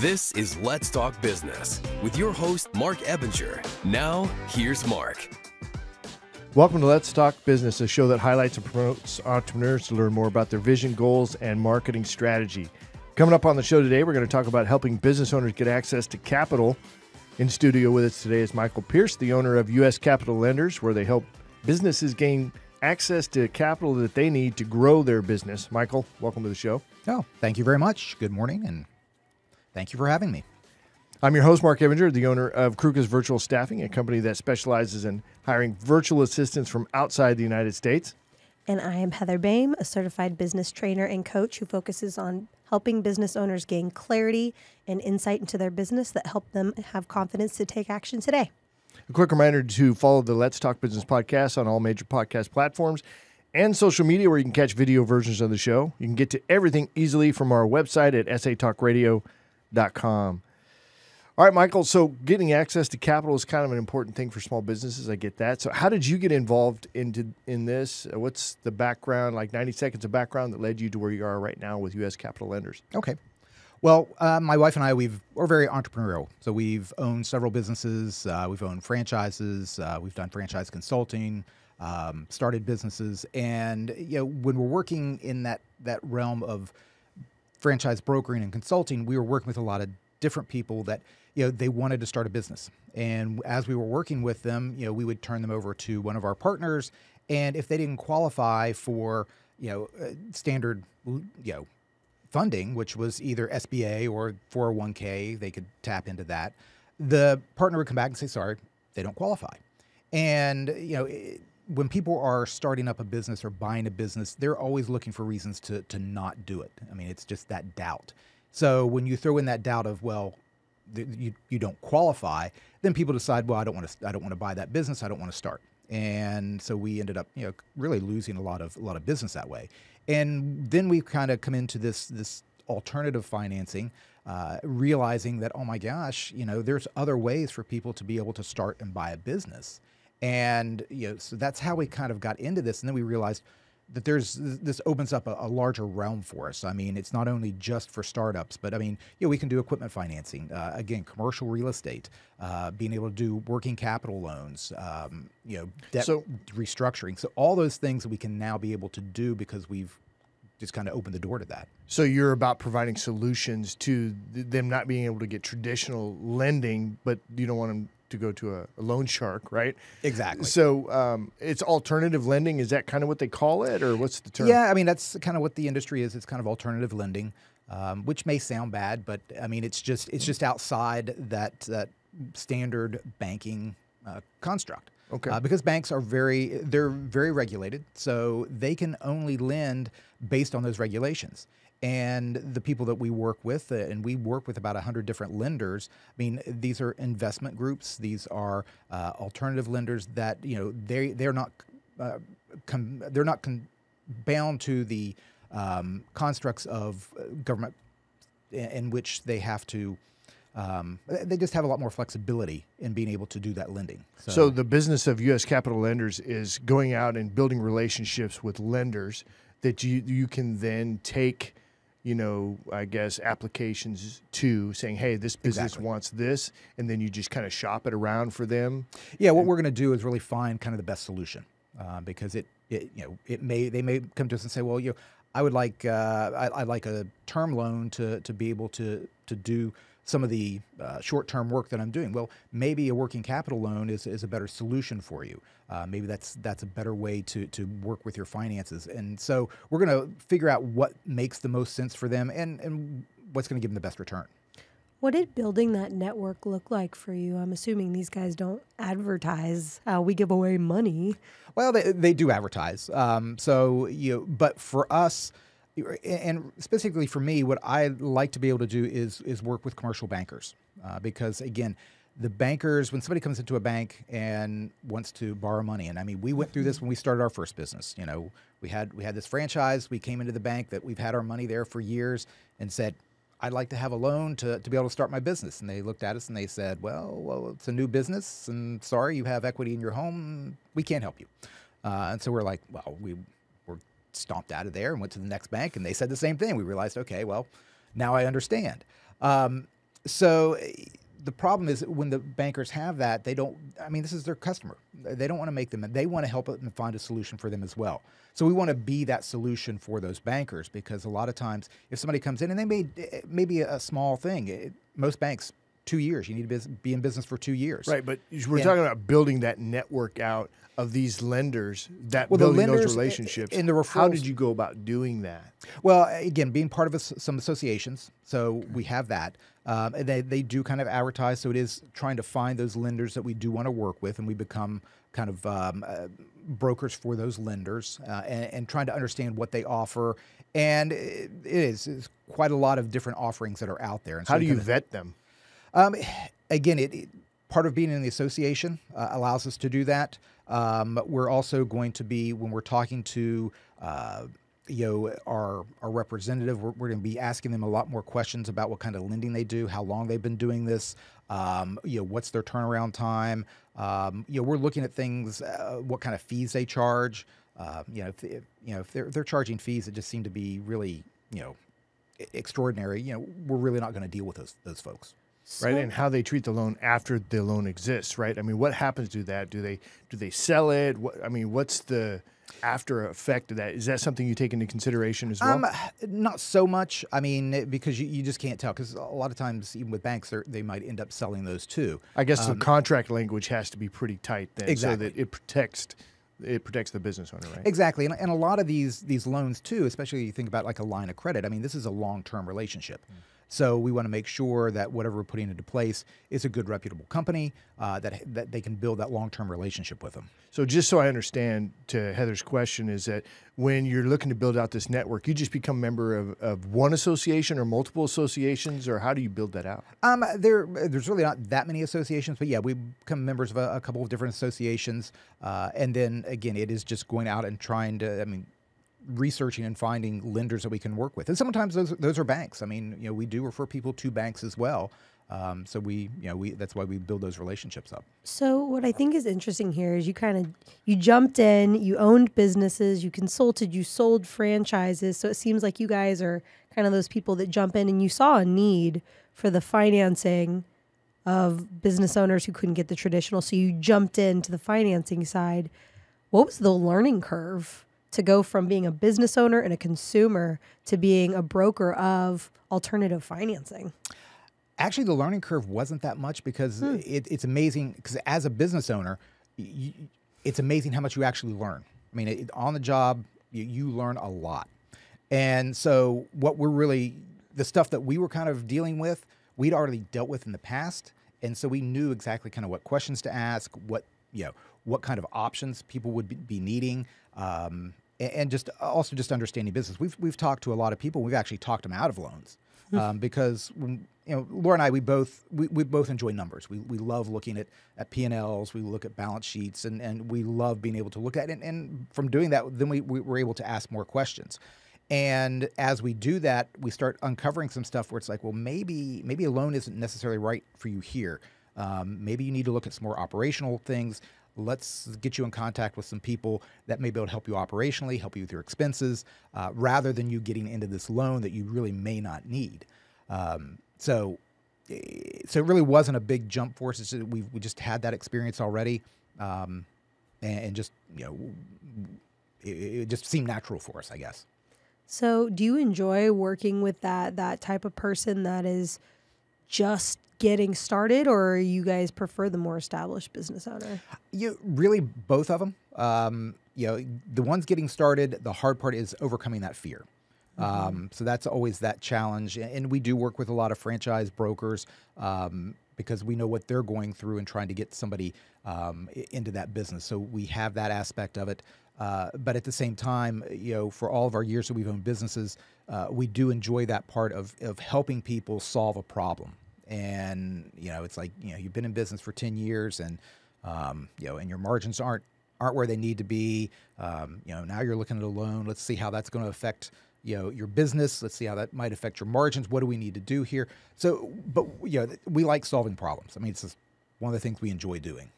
This is Let's Talk Business with your host, Marc Ebinger. Now, here's Marc. Welcome to Let's Talk Business, a show that highlights and promotes entrepreneurs to learn more about their vision, goals, and marketing strategy. Coming up on the show today, we're going to talk about helping business owners get access to capital. In studio with us today is Michael Pierce, the owner of U.S. Capital Lenders, where they help businesses gain access to capital that they need to grow their business. Michael, welcome to the show. Oh, thank you very much. Good morning, and thank you for having me. I'm your host, Marc Ebinger, the owner of Crukus Virtual Staffing, a company that specializes in hiring virtual assistants from outside the United States. And I am Heather Boehme, a certified business trainer and coach who focuses on helping business owners gain clarity and insight into their business that help them have confidence to take action today. A quick reminder to follow the Let's Talk Business podcast on all major podcast platforms and social media, where you can catch video versions of the show. You can get to everything easily from our website at satalkradio.com. All right, Michael, so getting access to capital is kind of an important thing for small businesses. I get that. So how did you get involved in this? What's the background, like 90 seconds of background, that led you to where you are right now with U.S. Capital Lenders? Okay. Well, my wife and I, we're very entrepreneurial. So we've owned several businesses. We've owned franchises. We've done franchise consulting, started businesses. And you know, when we're working in that realm of franchise brokering and consulting, we were working with a lot of different people that, you know, they wanted to start a business. And as we were working with them, you know, we would turn them over to one of our partners. And if they didn't qualify for, you know, standard, you know, funding, which was either SBA or 401k, they could tap into that. The partner would come back and say, sorry, they don't qualify. And, you know, when people are starting up a business or buying a business, they're always looking for reasons to not do it. I mean, it's just that doubt. So when you throw in that doubt of, well, you don't qualify, then people decide, well, I don't want to buy that business. I don't want to start. And so we ended up, you know, really losing a lot of business that way. And then we kind of come into this alternative financing, realizing that, oh my gosh, you know, there's other ways for people to be able to start and buy a business. And, you know, so that's how we kind of got into this. And then we realized that this opens up a larger realm for us. I mean, it's not only just for startups, but I mean, you know, we can do equipment financing, again, commercial real estate, being able to do working capital loans, you know, debt restructuring. So all those things we can now be able to do because we've just kind of opened the door to that. So you're about providing solutions to them not being able to get traditional lending, but you don't want them to go to a loan shark, right? Exactly. So it's alternative lending. Is that kind of what they call it, or what's the term? Yeah, I mean, that's kind of what the industry is. It's kind of alternative lending, which may sound bad, but I mean, it's just outside that standard banking construct. Okay. Because banks are very regulated, so they can only lend based on those regulations. And the people that we work with, and we work with about 100 different lenders. I mean, these are investment groups. These are alternative lenders that, you know, they're not bound to the constructs of government, in which they have to. They just have a lot more flexibility in being able to do that lending. So the business of U.S. Capital Lenders is going out and building relationships with lenders that you can then take, you know, I guess, applications to, saying, hey, this business wants this, and then you just kind of shop it around for them. Yeah, what we're going to do is really find kind of the best solution, because they may come to us and say, well, you know, I would like I'd like a term loan to be able to do some of the short-term work that I'm doing. Well, maybe a working capital loan is a better solution for you. Maybe that's a better way to work with your finances. And so we're going to figure out what makes the most sense for them and what's going to give them the best return. What did building that network look like for you? I'm assuming these guys don't advertise how we give away money. Well, they do advertise. So, you know, but for us, and specifically for me, what I like to be able to do is work with commercial bankers, because, again, the bankers, when somebody comes into a bank and wants to borrow money, and I mean, we went through this when we started our first business. You know, we had this franchise. We came into the bank that we've had our money there for years and said, I'd like to have a loan to be able to start my business. And they looked at us and they said, well, it's a new business, and sorry, you have equity in your home. We can't help you. And so we're like, well, we stomped out of there and went to the next bank, and they said the same thing. We realized, okay, well, now I understand. So the problem is when the bankers have that, they don't, I mean, this is their customer. They don't want to make them, they want to help them find a solution for them as well. So we want to be that solution for those bankers, because a lot of times if somebody comes in and they may be a small thing, most banks, 2 years, you need to be in business for 2 years. Right, but we're talking about building that network out of these lenders, those relationships. And the referrals. How did you go about doing that? Well, again, being part of some associations, so we have that. They do kind of advertise, so it is trying to find those lenders that we do want to work with, and we become kind of brokers for those lenders and trying to understand what they offer. And it's quite a lot of different offerings that are out there. And so how do you vet them? Again, part of being in the association allows us to do that. We're also going to be, when we're talking to our representative, we're going to be asking them a lot more questions about what kind of lending they do, how long they've been doing this, what's their turnaround time. We're looking at things, what kind of fees they charge. If they're charging fees that just seem to be really, extraordinary, we're really not going to deal with those folks. Right, and how they treat the loan after the loan exists, right? I mean, what happens to that? Do they sell it? What's the after effect of that? Is that something you take into consideration as well? Not so much. I mean, because you just can't tell. Because a lot of times, even with banks, they might end up selling those too. I guess the contract language has to be pretty tight then, exactly, so that it protects. It protects the business owner, right? Exactly, and a lot of these loans too, especially if you think about like a line of credit. I mean, this is a long-term relationship, so we want to make sure that whatever we're putting into place is a good, reputable company that they can build that long-term relationship with them. So, just so I understand, to Heather's question, is that when you're looking to build out this network, you just become a member of one association or multiple associations, or how do you build that out? There's really not that many associations, but yeah, we become members of a couple of different associations, and then again, it is just going out and trying to, researching and finding lenders that we can work with, and sometimes those are banks. I mean, we do refer people to banks as well. So that's why we build those relationships up. So what I think is interesting here is you jumped in, you owned businesses, you consulted, you sold franchises. So it seems like you guys are kind of those people that jump in, and you saw a need for the financing of business owners who couldn't get the traditional. So you jumped into the financing side. What was the learning curve to go from being a business owner and a consumer to being a broker of alternative financing? Actually, the learning curve wasn't that much, because it's amazing, because as a business owner, it's amazing how much you actually learn. I mean, on the job, you learn a lot. And so the stuff that we were kind of dealing with, we'd already dealt with in the past. And so we knew exactly kind of what questions to ask, what kind of options people would be needing, and just also just understanding business. We've talked to a lot of people. We've actually talked them out of loans. Because Laura and I, we both enjoy numbers. We love looking at P&Ls. We look at balance sheets, and we love being able to look at it. And from doing that, then we were able to ask more questions. And as we do that, we start uncovering some stuff where it's like, well, maybe a loan isn't necessarily right for you here. Maybe you need to look at some more operational things. Let's get you in contact with some people that may be able to help you operationally, help you with your expenses, rather than you getting into this loan that you really may not need. So it really wasn't a big jump for us. We just had that experience already, and just it just seemed natural for us, I guess. So, do you enjoy working with that type of person that is just getting started, or you guys prefer the more established business owner? Really, both of them. The ones getting started, the hard part is overcoming that fear. So that's always that challenge. And we do work with a lot of franchise brokers because we know what they're going through and trying to get somebody into that business. So we have that aspect of it. But at the same time, for all of our years that we've owned businesses, we do enjoy that part of helping people solve a problem. And it's like you've been in business for 10 years, and and your margins aren't where they need to be. Now you're looking at a loan. Let's see how that's going to affect your business. Let's see how that might affect your margins. What do we need to do here? So, but we like solving problems. I mean, it's just one of the things we enjoy doing.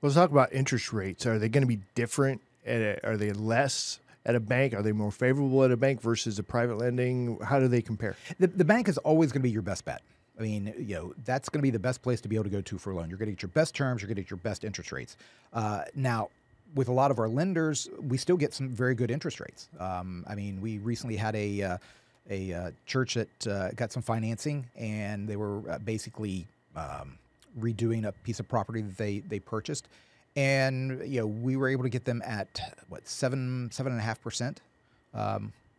Well, let's talk about interest rates. Are they going to be different? Are they less at a bank? Are they more favorable at a bank versus a private lending? How do they compare? The bank is always going to be your best bet. I mean, you know, that's going to be the best place to be able to go to for a loan. You're going to get your best terms. You're going to get your best interest rates. Now, with a lot of our lenders, we still get some very good interest rates. I mean, we recently had a church that got some financing, and they were basically redoing a piece of property that they purchased, and you know, we were able to get them at what, 7.5%,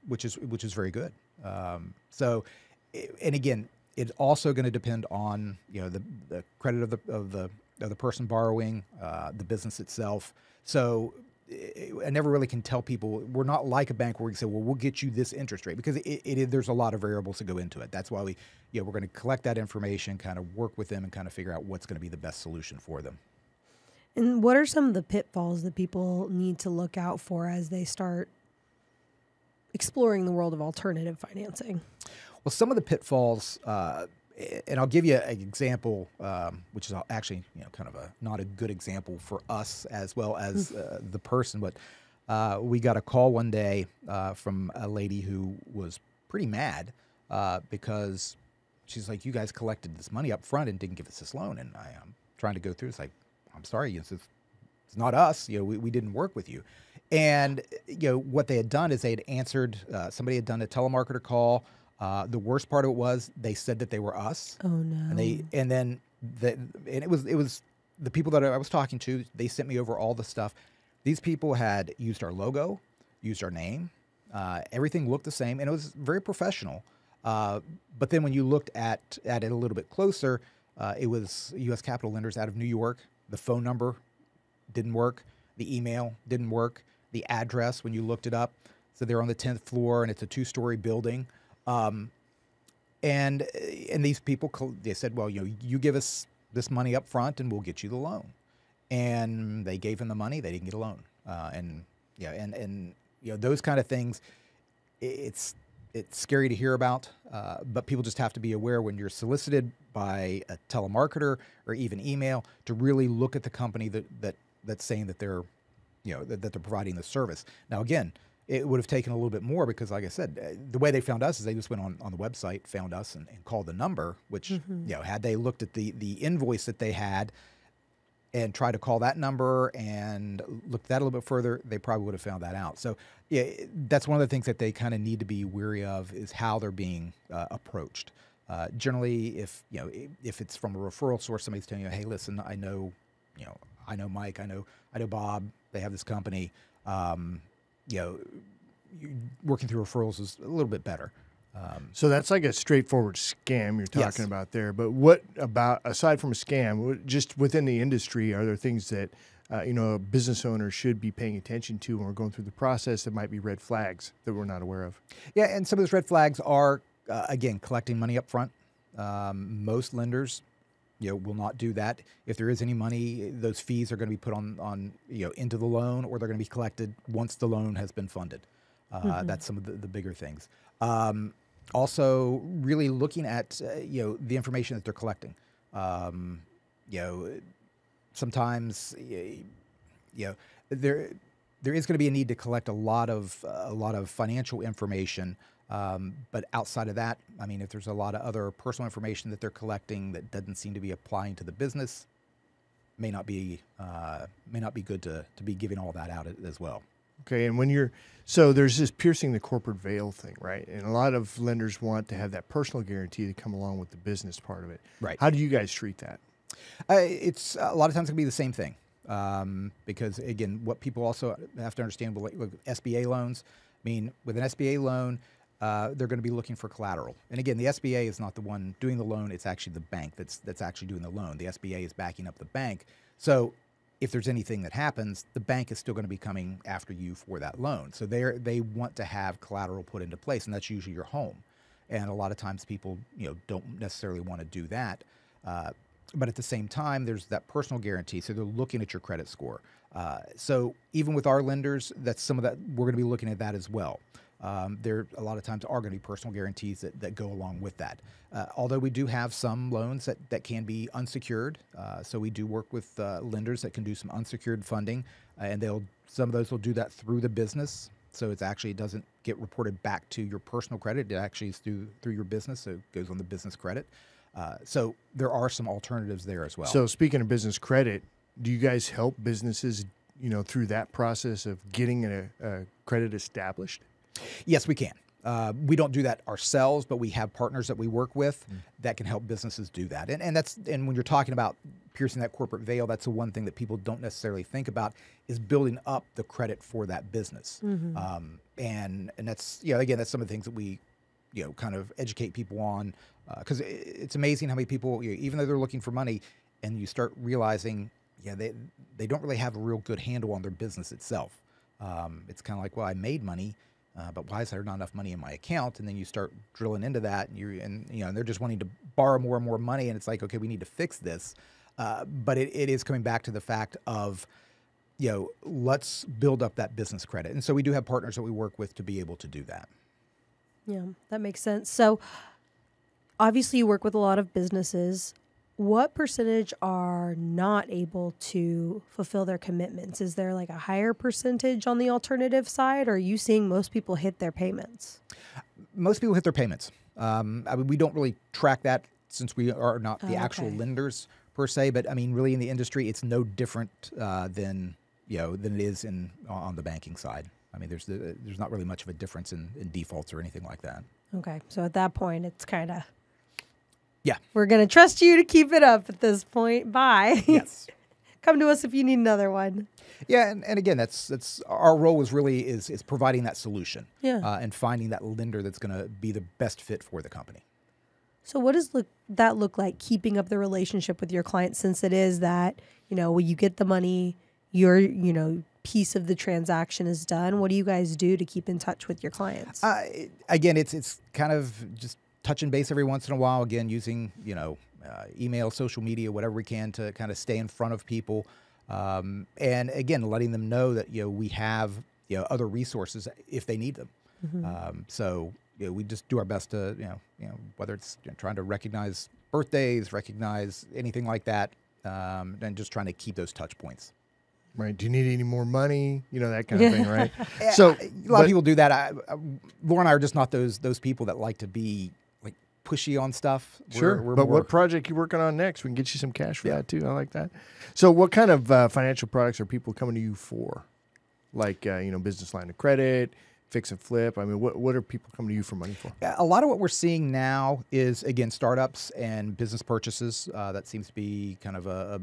which is very good. So, and again, it's also going to depend on, you know, the credit of the person borrowing, the business itself. So I never really can tell people, we're not like a bank where we can say, well, we'll get you this interest rate, because there's a lot of variables that go into it. That's why we, you know, we're going to collect that information, kind of work with them, and kind of figure out what's going to be the best solution for them. And what are some of the pitfalls that people need to look out for as they start exploring the world of alternative financing? Well, some of the pitfalls, and I'll give you an example, which is actually, you know, kind of not a good example for us as well as the person. But we got a call one day from a lady who was pretty mad because she's like, "You guys collected this money up front and didn't give us this loan." And I am trying to go through. It's like, "I'm sorry, it's not us. You know, we didn't work with you." And you know what they had done is they had answered. Somebody had done a telemarketer call. The worst part of it was they said that they were us. Oh no! And it was the people that I was talking to. They sent me over all the stuff. These people had used our logo, used our name. Everything looked the same, and it was very professional. But then when you looked at it a little bit closer, it was U.S. Capital Lenders out of New York. The phone number didn't work. The email didn't work. The address, when you looked it up, so they're on the 10th floor, and it's a two-story building. And these people, they said, well, you know, you give us this money up front and we'll get you the loan. And they gave them the money. They didn't get a loan. And yeah, and you know, those kind of things, it's scary to hear about, but people just have to be aware when you're solicited by a telemarketer or even email to really look at the company that's saying that they're, you know, that they're providing the service. Now, again, it would have taken a little bit more because, like I said, the way they found us is they just went on the website, found us, and called the number, which, you know, had they looked at the invoice that they had and tried to call that number and looked that a little bit further, they probably would have found that out. So, yeah, that's one of the things that they kind of need to be wary of is how they're being approached. Generally, if, you know, if it's from a referral source, somebody's telling you, hey, listen, I know, you know, I know Mike, I know Bob, they have this company, you know, working through referrals is a little bit better. So that's like a straightforward scam you're talking about there. But what about, aside from a scam, just within the industry, are there things that, you know, a business owner should be paying attention to when we're going through the process that might be red flags that we're not aware of? Yeah, and some of those red flags are, again, collecting money up front. Most lenders, you know, will not do that. If there is any money, those fees are going to be put on you know, into the loan, or they're going to be collected once the loan has been funded. That's some of the bigger things. Also, really looking at you know, the information that they're collecting. You know, sometimes you know, there is going to be a need to collect a lot of financial information. But outside of that, I mean, if there's a lot of other personal information that they're collecting that doesn't seem to be applying to the business, may not be good to be giving all that out as well. Okay, and when you're, so there's this piercing the corporate veil thing, right? And a lot of lenders want to have that personal guarantee to come along with the business part of it. Right. How do you guys treat that? It's a lot of times it can be the same thing, because again, what people also have to understand with SBA loans, I mean, with an SBA loan, they're going to be looking for collateral. And again, the SBA is not the one doing the loan. It's actually the bank that's actually doing the loan. The SBA is backing up the bank. So if there's anything that happens, the bank is still going to be coming after you for that loan. So they want to have collateral put into place, and that's usually your home. And a lot of times people, you know, don't necessarily want to do that. But at the same time, there's that personal guarantee. So they're looking at your credit score. So even with our lenders, that's some of that, we're going to be looking at that as well. There a lot of times are going to be personal guarantees that go along with that. Although we do have some loans that can be unsecured. So we do work with lenders that can do some unsecured funding, and some of those will do that through the business. So it's actually, it doesn't get reported back to your personal credit. It actually is through your business. So it goes on the business credit. So there are some alternatives there as well. So speaking of business credit, do you guys help businesses, you know, through that process of getting a credit established? Yes, we can. We don't do that ourselves, but we have partners that we work with that can help businesses do that. And when you're talking about piercing that corporate veil, that's the one thing that people don't necessarily think about is building up the credit for that business. Mm-hmm. And that's, you know, again, that's some of the things that we, you know, kind of educate people on, because it's amazing how many people, you know, even though they're looking for money, and you start realizing, yeah, they don't really have a real good handle on their business itself. It's kind of like, well, I made money. But why is there not enough money in my account? And then you start drilling into that, and they're just wanting to borrow more and more money, and it's like, okay, we need to fix this. But it is coming back to the fact of, you know, let's build up that business credit. And so we do have partners that we work with to be able to do that. Yeah, that makes sense. So obviously you work with a lot of businesses. What percentage are not able to fulfill their commitments? Is there like a higher percentage on the alternative side, or are you seeing most people hit their payments? Most people hit their payments. I mean, we don't really track that since we are not the actual lenders per se, but I mean, really in the industry, it's no different than it is on the banking side. I mean, there's not really much of a difference in defaults or anything like that. Okay, so at that point, it's kind of... Yeah. We're going to trust you to keep it up at this point. Bye. Yes. Come to us if you need another one. Yeah, and again, that's our role is really is providing that solution. Yeah. And finding that lender that's going to be the best fit for the company. So what does that look like, keeping up the relationship with your client, since it is that, you know, when you get the money, your, you know, piece of the transaction is done. What do you guys do to keep in touch with your clients? Again, it's kind of just touching base every once in a while, again, using, you know, email, social media, whatever we can to kind of stay in front of people. And again, letting them know that, you know, we have, you know, other resources if they need them. Mm-hmm. So, you know, we just do our best to, you know, whether it's trying to recognize birthdays, recognize anything like that, and just trying to keep those touch points. Right. Do you need any more money? You know, that kind of thing, right? So a lot of people do that. Laura and I are just not those people that like to be pushy on stuff. Sure. But what project you working on next? We can get you some cash for that too. I like that. So what kind of financial products are people coming to you for? Like, you know, business line of credit, fix and flip. I mean, what are people coming to you for money for? Yeah, a lot of what we're seeing now is, again, startups and business purchases. That seems to be kind of a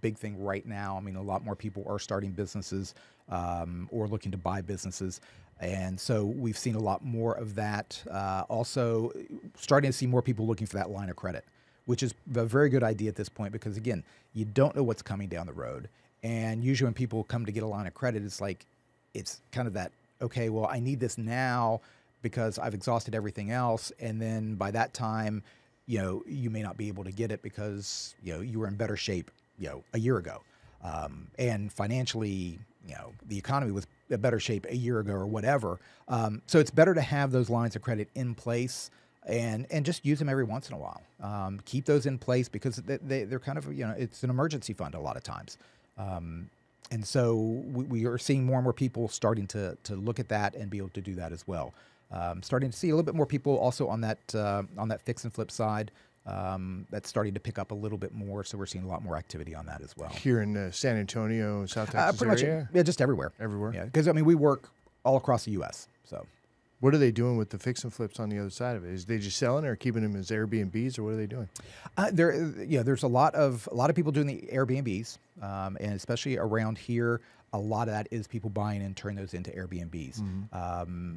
big thing right now. I mean, a lot more people are starting businesses or looking to buy businesses. And so we've seen a lot more of that. Also, starting to see more people looking for that line of credit, which is a very good idea at this point because, again, you don't know what's coming down the road. And usually when people come to get a line of credit, it's like, it's kind of that, okay, well, I need this now because I've exhausted everything else. And then by that time, you know, you may not be able to get it because, you know, you were in better shape, you know, a year ago. And financially, you know, the economy was a better shape a year ago or whatever. So it's better to have those lines of credit in place and just use them every once in a while. Keep those in place because they're kind of, you know, it's an emergency fund a lot of times. And so we are seeing more and more people starting to look at that and be able to do that as well. Starting to see a little bit more people also on that fix and flip side. That's starting to pick up a little bit more, so we're seeing a lot more activity on that as well. Here in San Antonio, South Texas area? Yeah, just everywhere. Everywhere. Yeah, because, I mean, we work all across the U.S., so. What are they doing with the fix and flips on the other side of it? Is they just selling or keeping them as Airbnbs, or what are they doing? There's a lot of people doing the Airbnbs, and especially around here, a lot of that is people buying and turning those into Airbnbs. Mm-hmm.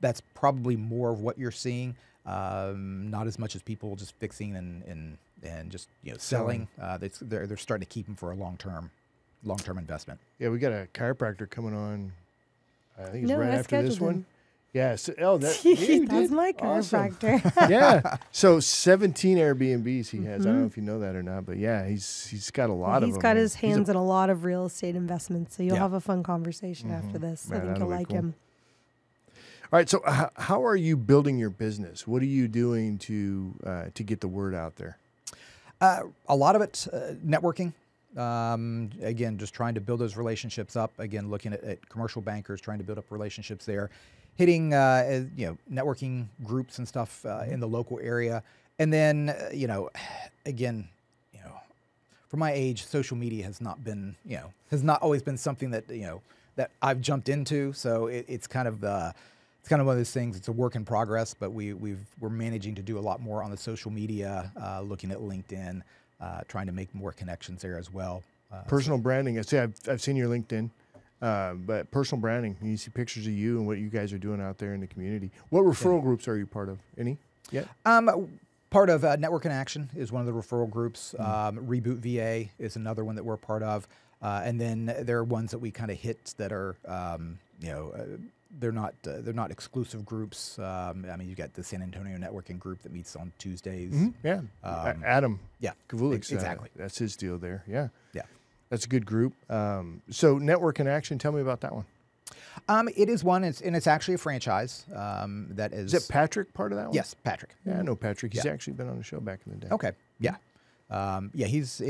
That's probably more of what you're seeing. Not as much as people just fixing and just, you know, selling. They're starting to keep them for a long-term investment. Yeah, we got a chiropractor coming on. I think it's right after this one. Yes. Yeah, so, oh, that's my chiropractor. Awesome. Yeah. So 17 Airbnbs he has. Mm-hmm. I don't know if you know that or not, but yeah, he's got a lot of them. He's got his hands in a lot of real estate investments. So you'll have a fun conversation after this. Man, I think you'll like him. All right, so how are you building your business? What are you doing to get the word out there? A lot of it's networking. Again, just trying to build those relationships up. Again, looking at commercial bankers, trying to build up relationships there. Hitting, you know, networking groups and stuff in the local area. And then, again, for my age, social media has not been, has not always been something that, that I've jumped into. So it's kind of one of those things. It's a work in progress, but we're managing to do a lot more on the social media, looking at LinkedIn, trying to make more connections there as well. Personal branding. I see. I've seen your LinkedIn, but personal branding. You see pictures of you and what you guys are doing out there in the community. What referral groups are you part of? Any? Yeah. Part of Network in Action is one of the referral groups. Reboot VA is another one that we're part of. And then there are ones that we kind of hit that are, they're not exclusive groups. I mean, you've got the San Antonio Networking Group that meets on Tuesdays. Yeah. Adam. Yeah. Kavulik's, exactly. That's his deal there. Yeah. Yeah. That's a good group. So Network in Action, tell me about that one. It is one, and it's actually a franchise. That is. Is it Patrick part of that one? Yes, Patrick. Yeah, I know Patrick. He's actually been on the show back in the day. Okay. Yeah. Yeah, he's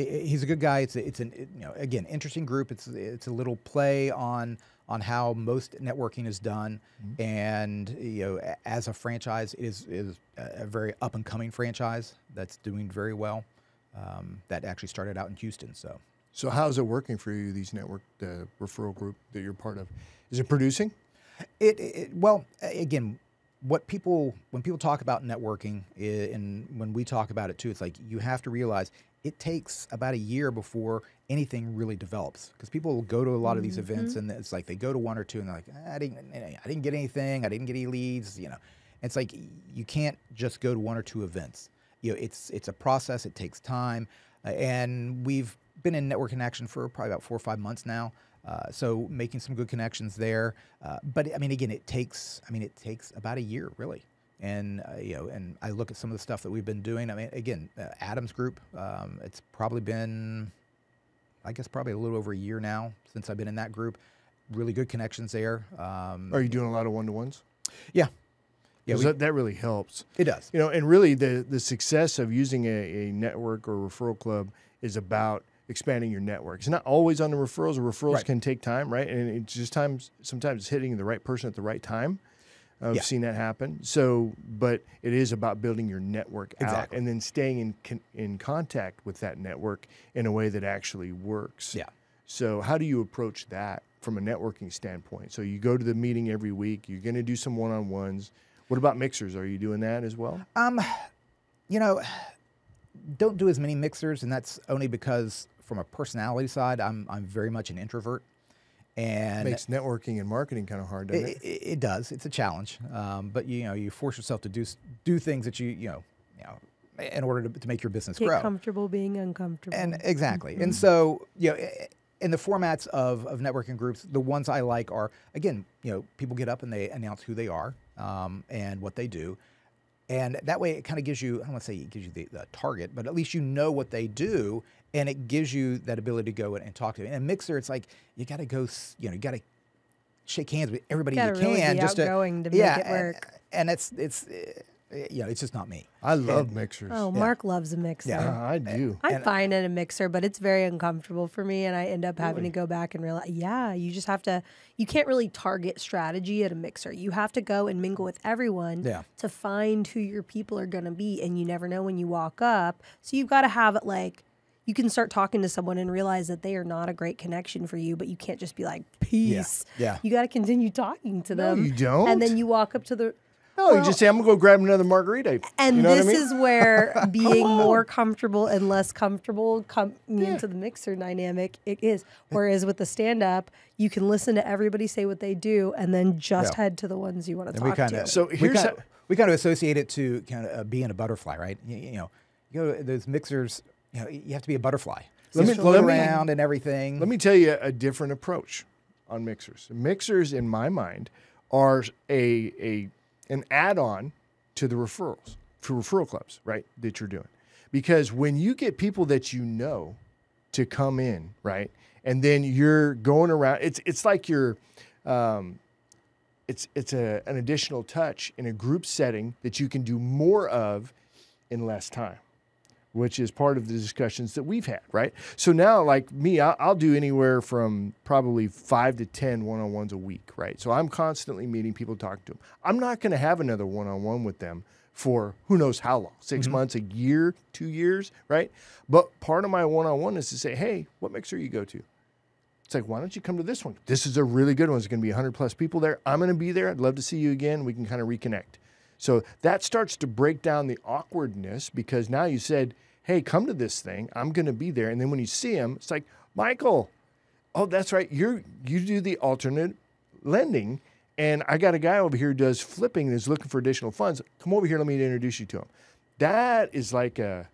a good guy. It's an again, interesting group. It's a little play on how most networking is done, and as a franchise, it is a very up and coming franchise that's doing very well. That actually started out in Houston, so. So how's it working for you, these network referral group that you're part of? Is it producing? Well, again, when people talk about networking, and when we talk about it too, it's like you have to realize it takes about a year before anything really develops, because people will go to a lot of these events and it's like they go to one or two and they're like, I didn't get anything, I didn't get any leads, It's like you can't just go to one or two events. It's a process. It takes time, and we've been in Network in Action for probably about 4 or 5 months now. So making some good connections there. But I mean, again, it takes about a year really. And, and I look at some of the stuff that we've been doing. I mean, again, Adam's group, it's probably been, I guess, probably a little over a year now since I've been in that group. Really good connections there. Are you doing a lot of one-to-ones? Yeah. Yeah, that really helps. It does. And really the success of using a network or referral club is about expanding your network. It's not always on the referrals. Referrals can take time, right? And it's just sometimes it's hitting the right person at the right time. I've seen that happen. So, but it is about building your network out and then staying in contact with that network in a way that actually works. Yeah. So how do you approach that from a networking standpoint? So you go to the meeting every week. You're going to do some one-on-ones. What about mixers? Are you doing that as well? Don't do as many mixers, and that's only because from a personality side, I'm very much an introvert, and it makes networking and marketing kind of hard, doesn't it? It does. It's a challenge, but you force yourself to do things that you know in order to make your business grow. Get comfortable being uncomfortable. And exactly, and so in the formats of networking groups, the ones I like are, again, people get up and they announce who they are and what they do. And that way it kind of gives you, I don't want to say it gives you the target, but at least you know what they do, and it gives you that ability to go and talk to them. And a mixer, it's like you got to go, you got to shake hands with everybody you can. Really be just outgoing to make it work. And it's just not me. I love mixers. Oh, Mark loves a mixer. Yeah, I do. I'm fine at a mixer, but it's very uncomfortable for me, and I end up having to go back and realize, you just have to, you can't really target strategy at a mixer. You have to go and mingle with everyone to find who your people are going to be, and you never know when you walk up. So you've got to have it like, you can start talking to someone and realize that they are not a great connection for you, but you can't just be like, peace. Yeah. You got to continue talking to them. No, you don't. And then you walk up to the... No, you just say, I'm going to go grab another margarita. And this is where being more comfortable and less comfortable coming into the mixer dynamic, it is. Whereas with the stand-up, you can listen to everybody say what they do and then just head to the ones you want to talk to. So here's how we kind of associate it to kind of being a butterfly, right? You go to those mixers, you have to be a butterfly. So you float around and everything. Let me tell you a different approach on mixers. Mixers, in my mind, are an add-on to the referrals, to referral clubs, right, that you're doing. Because when you get people that to come in, right, and then you're going around, it's like you're, it's an additional touch in a group setting that you can do more of in less time, which is part of the discussions that we've had, right? So now, like me, I'll do anywhere from probably 5 to 10 one-on-ones a week, right? So I'm constantly meeting people, talking to them. I'm not going to have another one-on-one with them for who knows how long, six mm-hmm. months, a year, 2 years, right? But part of my one-on-one is to say, hey, what mixer you go to? It's like, why don't you come to this one? This is a really good one. It's going to be 100 plus people there. I'm going to be there. I'd love to see you again. We can kind of reconnect. So that starts to break down the awkwardness, because now you said, hey, come to this thing. I'm going to be there. And then when you see him, it's like, Michael, oh, that's right. You do the alternate lending. And I got a guy over here who does flipping and is looking for additional funds. Come over here. Let me introduce you to him. That is like a...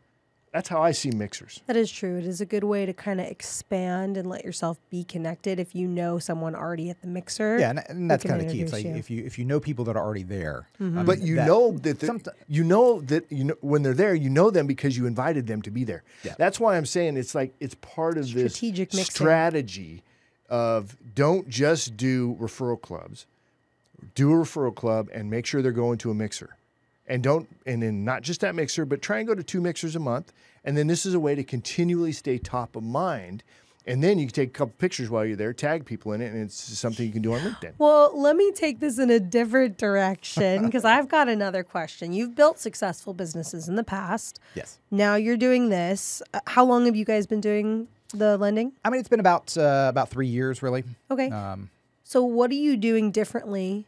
That's how I see mixers. That is true. It is a good way to kind of expand and let yourself be connected if you know someone already at the mixer. Yeah, and that's kind of key. It's like if you know people that are already there, mm-hmm. But you know when they're there, you know them because you invited them to be there. Yeah. That's why I'm saying it's like it's part of this strategic strategy of don't just do referral clubs, do a referral club and make sure they're going to a mixer. And then not just that mixer, but try and go to 2 mixers a month. And then this is a way to continually stay top of mind. And then you can take a couple pictures while you're there, tag people in it, and it's something you can do on LinkedIn. Well, let me take this in a different direction because I've got another question. You've built successful businesses in the past. Yes. Now you're doing this. How long have you guys been doing the lending? I mean, it's been about 3 years, really. Okay. So what are you doing differently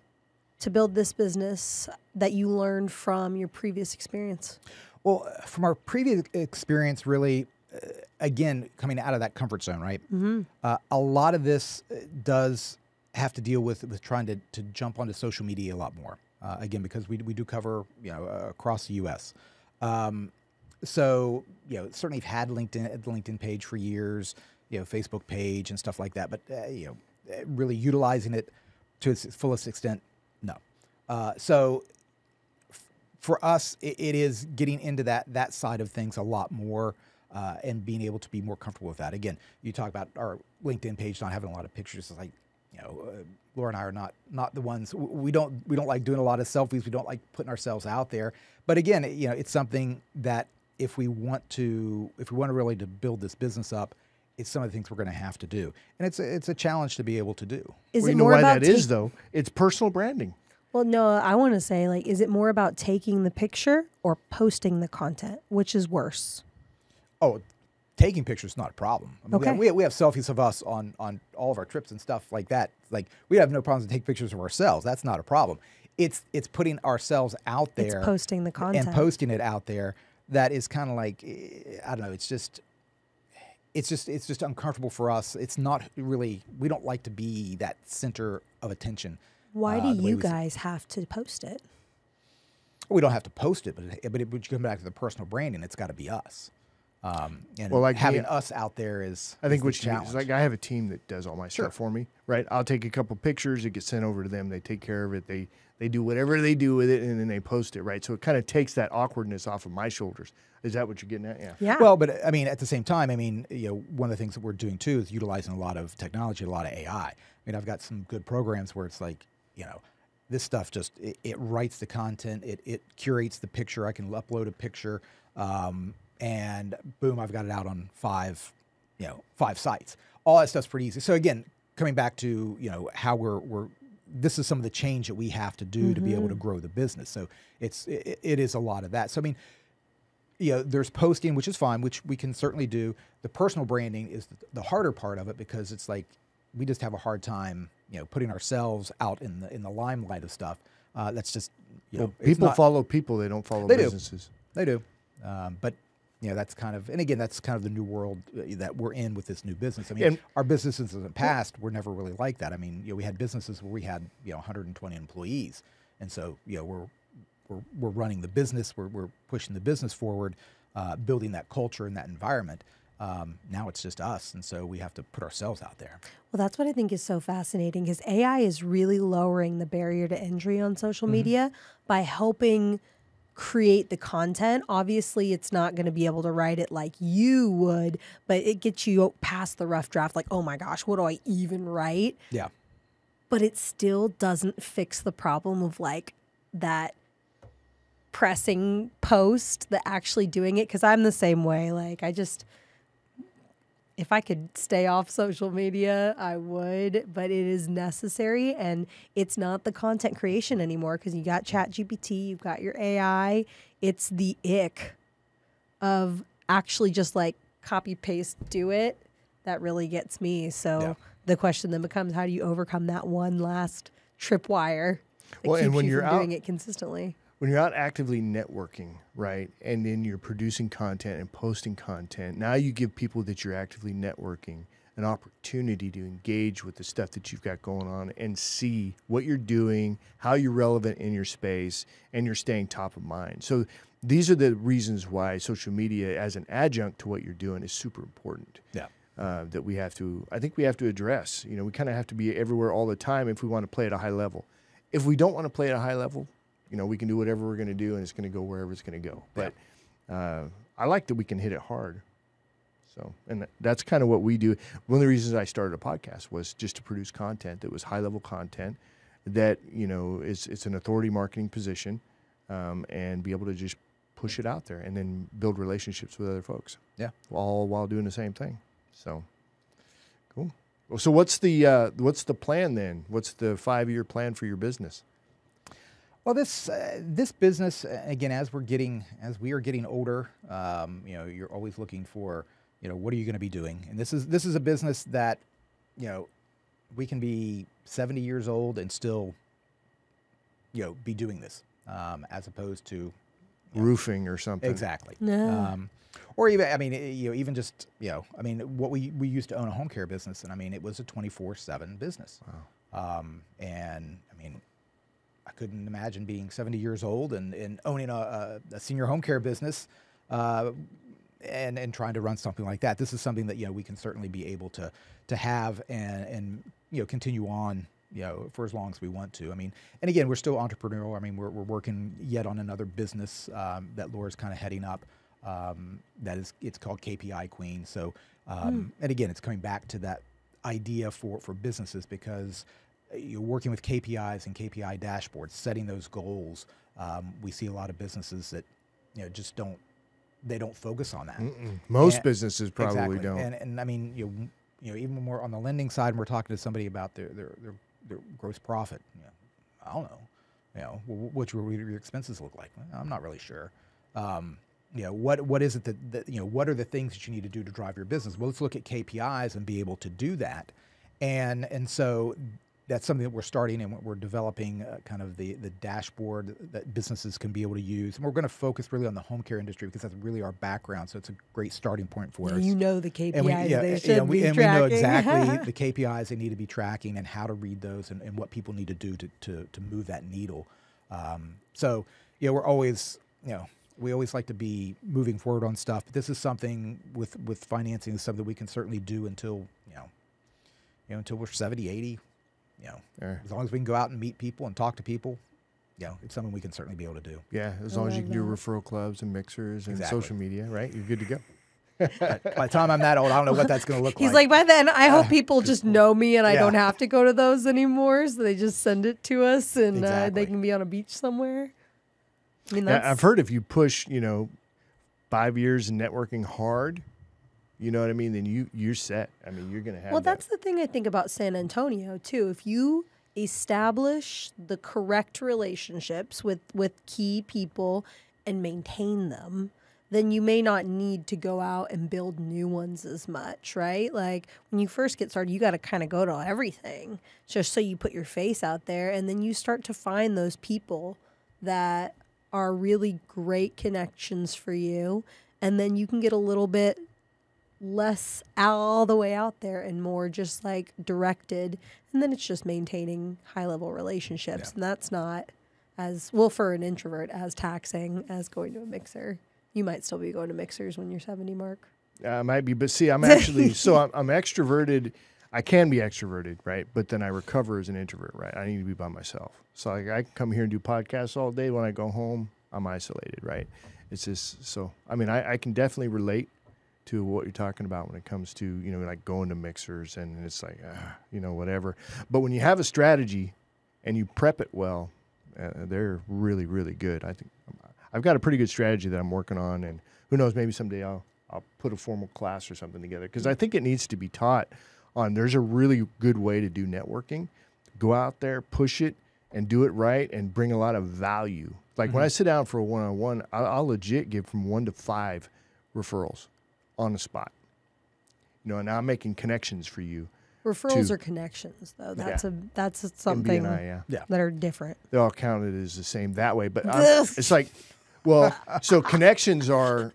to build this business that you learned from your previous experience? Well, from our previous experience, really, again, coming out of that comfort zone, right? Mm-hmm. A lot of this does have to deal with trying to jump onto social media a lot more. Again, because we do cover, you know, across the U.S. So, you know, certainly have had the LinkedIn page for years, you know, Facebook page and stuff like that. But, you know, really utilizing it to its fullest extent, no. So for us, it is getting into that side of things a lot more and being able to be more comfortable with that. Again, you talk about our LinkedIn page not having a lot of pictures. It's like, you know, Laura and I are not the ones. We don't like doing a lot of selfies. We don't like putting ourselves out there. But again, you know, it's something that if we want to really to build this business up, it's some of the things we're going to have to do, and it's a challenge to be able to do. Is it more about that is though? It's personal branding. Well, no, I want to say, like, is it more about taking the picture or posting the content, which is worse? Oh, taking pictures is not a problem. I mean, okay, we have selfies of us on all of our trips and stuff like that. Like, we have no problems to take pictures of ourselves. That's not a problem. It's putting ourselves out there, it's posting the content, and posting it out there. That is kind of like, I don't know. It's just uncomfortable for us. It's not really, we don't like to be that center of attention. Why do you guys have to post it? We don't have to post it, but you come back to the personal branding, it's got to be us. And well, like having us out there is, I think, which challenge. Like, I have a team that does all my stuff for me, right? I'll take a couple pictures, it gets sent over to them, they take care of it, they do whatever they do with it, and then they post it, right? So it kind of takes that awkwardness off of my shoulders. Is that what you're getting at? Yeah. Well, but I mean, at the same time, I mean, you know, one of the things that we're doing too is utilizing a lot of technology, a lot of AI. I mean, I've got some good programs where it's like, you know, this stuff just, it writes the content, it curates the picture. I can upload a picture, and boom, I've got it out on 5 sites. All that stuff's pretty easy. So again, coming back to, you know, how we're this is some of the change that we have to do to be able to grow the business. So it is a lot of that. So I mean, you know, there's posting, which is fine, which we can certainly do. The personal branding is the harder part of it, because it's like we just have a hard time, you know, putting ourselves out in the limelight of stuff. That's just, you know, people follow people, they don't follow businesses. They do. But you know, that's kind of, and again, that's kind of the new world that we're in with this new business. I mean, our businesses in the past were never really like that. I mean, you know, we had businesses where we had, you know, 120 employees, and so, you know, we're running the business, we're pushing the business forward, building that culture and that environment. Now it's just us, and so we have to put ourselves out there. Well, that's what I think is so fascinating, because AI is really lowering the barrier to entry on social media by helping create the content. Obviously, it's not going to be able to write it like you would, but it gets you past the rough draft. Like, oh my gosh, what do I even write? Yeah. But it still doesn't fix the problem of, like, that pressing post, the actually doing it. Because I'm the same way. Like, I just... If I could stay off social media, I would, but it is necessary, and it's not the content creation anymore because you got ChatGPT, you've got your AI. It's the ick of actually just like copy paste, do it. That really gets me. So the question then becomes, how do you overcome that one last tripwire that keeps you from doing it consistently? When you're out actively networking, right, and then you're producing content and posting content, now you give people that you're actively networking an opportunity to engage with the stuff that you've got going on and see what you're doing, how you're relevant in your space, and you're staying top of mind. So these are the reasons why social media as an adjunct to what you're doing is super important. Yeah. That we have to, I think we have to address. You know, we kind of have to be everywhere all the time if we want to play at a high level. If we don't want to play at a high level, you know, we can do whatever we're going to do, and it's going to go wherever it's going to go. But I like that we can hit it hard. So, and that's kind of what we do. One of the reasons I started a podcast was just to produce content that was high-level content that, you know, it's an authority marketing position, and be able to just push it out there and then build relationships with other folks. Yeah. All while doing the same thing. So, cool. So what's the plan then? What's the 5-year plan for your business? Well, this business, again, as we are getting older, you know, you're always looking for, you know, what are you going to be doing? And this is a business that, you know, we can be 70 years old and still, you know, be doing this, as opposed to roofing or something. Exactly. No. Or even, I mean, you know, even just, you know, I mean, what we used to own a home care business, and I mean, it was a 24/7 business. Wow. And I mean, I couldn't imagine being 70 years old and owning a senior home care business, and trying to run something like that. This is something that, you know, we can certainly be able to have and you know, continue on, you know, for as long as we want to. I mean, and again, we're still entrepreneurial. I mean, we're working yet on another business that Laura's kind of heading up. That is, it's called KPI Queen. So, and again, it's coming back to that idea for businesses, because you're working with KPIs and KPI dashboards, setting those goals. We see a lot of businesses that, you know, just don't, they don't focus on that. Most businesses probably don't. And I mean, you know, even more on the lending side, when we're talking to somebody about their gross profit. You know, I don't know, you know, what your expenses look like. I'm not really sure. You know, what is it that, you know, what are the things that you need to do to drive your business? Well, let's look at KPIs and be able to do that. And so that's something that we're starting, and we're developing kind of the dashboard that businesses can be able to use. And we're going to focus really on the home care industry because that's really our background. So it's a great starting point for us. You know the KPIs they should be tracking. We know exactly the KPIs they need to be tracking and how to read those and what people need to do to move that needle. So, you know, we're always, you know, we always like to be moving forward on stuff. But this is something with financing is something we can certainly do until, you know, until we're 70, 80. You know, as long as we can go out and meet people and talk to people, you know, it's something we can certainly be able to do. Yeah, as long as you can do referral clubs and mixers and social media, right? You're good to go. By the time I'm that old, I don't know what that's going to look like. He's like, by then, I hope people just know me and I don't have to go to those anymore. So they just send it to us and they can be on a beach somewhere. I mean, that's... I've heard if you push, you know, 5 years networking hard, you know what I mean? Then you're set. I mean, you're going to have Well, that's the thing I think about San Antonio, too. If you establish the correct relationships with key people and maintain them, then you may not need to go out and build new ones as much, right? Like, when you first get started, you got to kind of go to everything just so you put your face out there. And then you start to find those people that are really great connections for you. And then you can get a little bit less all the way out there and more just like directed, and then it's just maintaining high level relationships, and that's not as for an introvert as taxing as going to a mixer. You might still be going to mixers when you're 70, Mark. I might be, but see, I'm actually so I'm extroverted. I can be extroverted, right? But then I recover as an introvert, right? I need to be by myself, so I can come here and do podcasts all day. When I go home, I'm isolated, right? It's just so. I mean, I can definitely relate to what you're talking about when it comes to, you know, like going to mixers and it's like, you know, whatever. But when you have a strategy and you prep it well, they're really, really good. I think I've got a pretty good strategy that I'm working on, and who knows, maybe someday I'll I'll put a formal class or something together, because I think it needs to be taught on. There's a really good way to do networking. Go out there, push it, and do it right, and bring a lot of value. Like when I sit down for a one-on-one, I'll legit give from 1 to 5 referrals on the spot. You know, and I'm making connections for you. Referrals are connections, though. That's that's something that are different. They're all counted as the same that way, but it's like, well, so connections are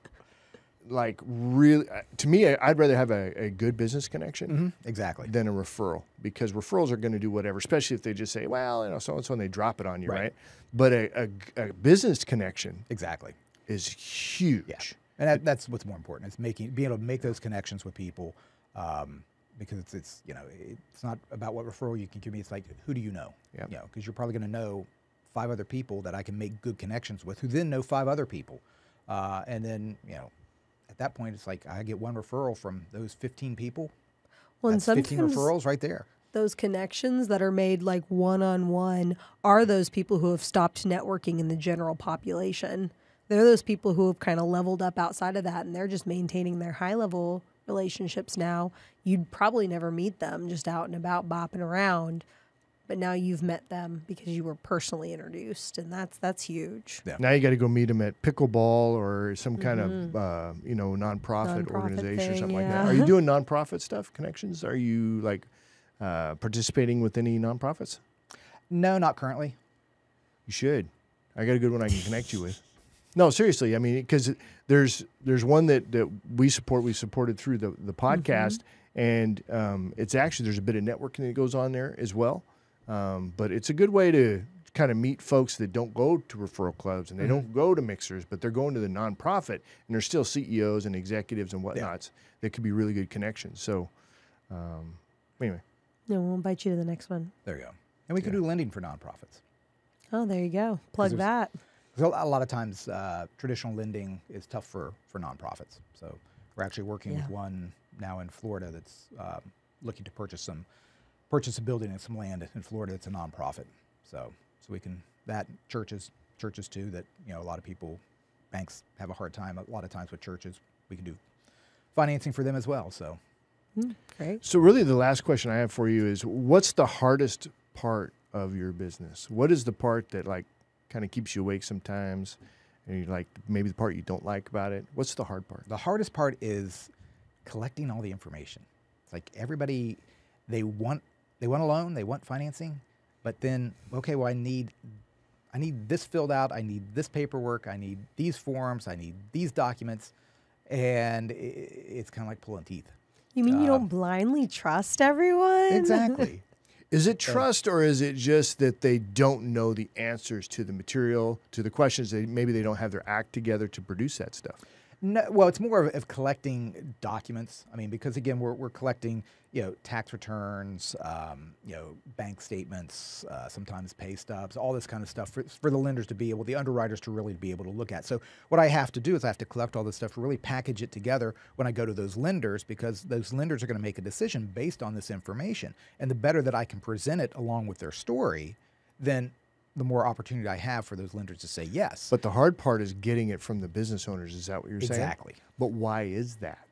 like really, to me, I'd rather have a good business connection exactly than a referral, because referrals are going to do whatever, especially if they just say, well, you know, so and so, and they drop it on you, right? But a business connection is huge, and that's what's more important. It's being able to make those connections with people. Because it's you know, it's not about what referral you can give me. It's like, who do you know? Yeah. You know, because you're probably going to know 5 other people that I can make good connections with, who then know 5 other people, and then you know, at that point, it's like I get 1 referral from those 15 people. Well, that's 15 referrals right there. Those connections that are made like one-on-one are those people who have stopped networking in the general population. They're those people who have kind of leveled up outside of that, and they're just maintaining their high level relationships now. You'd probably never meet them just out and about bopping around, but now you've met them because you were personally introduced, and that's huge. Yeah. Now you got to go meet them at pickleball or some kind of you know, nonprofit organization or something like that. Are you doing nonprofit stuff, connections? Are you like participating with any nonprofits? No, not currently. You should. I got a good one I can connect you with. No, seriously. I mean, because there's one that we support. We supported through the podcast, and it's actually, there's a bit of networking that goes on there as well. But it's a good way to kind of meet folks that don't go to referral clubs and they don't go to mixers, but they're going to the nonprofit, and they're still CEOs and executives and whatnots. That could be really good connections. So, anyway. No, we'll invite you to the next one. There you go. And we can do lending for nonprofits. Oh, there you go. Plug that. So a lot of times, traditional lending is tough for nonprofits. So we're actually working with one now in Florida that's looking to purchase a building and some land in Florida. It's a nonprofit. So we can churches too. That, you know, a lot of people, banks have a hard time a lot of times with churches. We can do financing for them as well. So great. So really, the last question I have for you is, what's the hardest part of your business? What is the part that kind of keeps you awake sometimes, and you're like, maybe the part you don't like about it? What's the hard part? The hardest part is collecting all the information. It's like everybody, they want a loan, they want financing, but then, okay, well, I need this filled out, I need this paperwork, I need these forms, I need these documents, and it's kind of like pulling teeth. You mean you don't blindly trust everyone? Exactly. Is it trust, or is it just that they don't know the answers to the material, to the questions? Maybe they don't have their act together to produce that stuff. No, well, it's more of collecting documents. I mean, because again, we're collecting, you know, tax returns, you know, bank statements, sometimes pay stubs, all this kind of stuff for the lenders to be able, the underwriters to really be able to look at. So what I have to do is I have to collect all this stuff, really package it together when I go to those lenders, because those lenders are going to make a decision based on this information. And the better that I can present it along with their story, then the more opportunity I have for those lenders to say yes. But the hard part is getting it from the business owners. Is that what you're saying? Exactly. But why is that?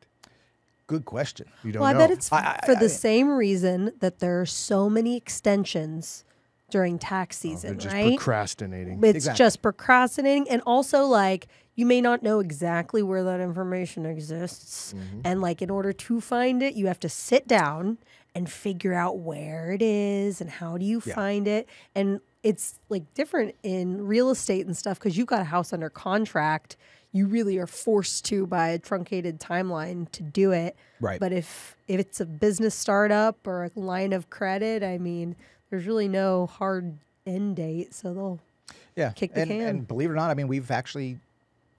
Good question. You don't know. Well, I bet it's for the same reason that there are so many extensions during tax season, right? Just procrastinating. It's just procrastinating. And also, like, you may not know exactly where that information exists. And, like, in order to find it, you have to sit down and figure out where it is and how do you find it. And it's like different in real estate and stuff, because you've got a house under contract. You really are forced to, by a truncated timeline, to do it. Right. But if it's a business startup or a line of credit, I mean, there's really no hard end date, so they'll kick the can. And believe it or not, I mean, we've actually,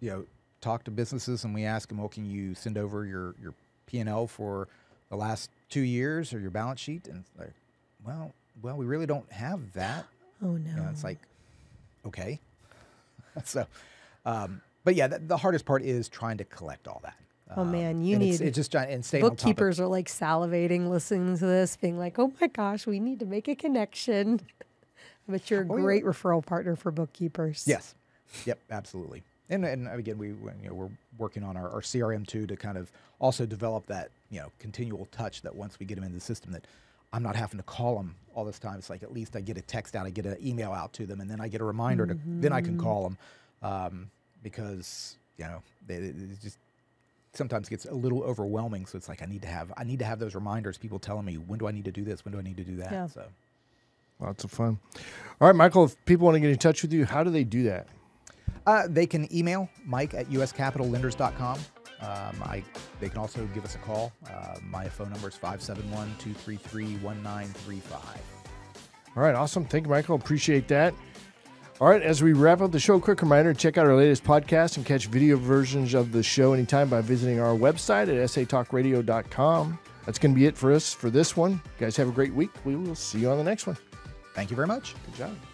you know, talked to businesses, and we ask them, well, can you send over your P&L for the last 2 years or your balance sheet? And it's like, well, we really don't have that. Oh, no. You know, it's like, okay. So, but yeah, the hardest part is trying to collect all that. Oh, man, you need it. Just and stay bookkeepers on top of, are like salivating listening to this, being like, oh my gosh, we need to make a connection. But you're a great referral partner for bookkeepers. Yes. Yep, absolutely. And again, we're working on our CRM too, to kind of also develop that, continual touch that once we get them into the system, that I'm not having to call them all this time. It's like, at least I get a text out, I get an email out to them, and then I get a reminder to, then I can call them, because, it just sometimes gets a little overwhelming. So it's like, I need to have those reminders, people telling me, when do I need to do this? When do I need to do that? Yeah. So lots of fun. All right, Michael, if people want to get in touch with you, how do they do that? They can email mike@uscapitallenders.com. They can also give us a call. My phone number is 571-233-1935. All right, awesome. Thank you, Michael. Appreciate that. All right, as we wrap up the show, quick reminder, check out our latest podcast and catch video versions of the show anytime by visiting our website at satalkradio.com. That's going to be it for us for this one. You guys have a great week. We will see you on the next one. Thank you very much. Good job.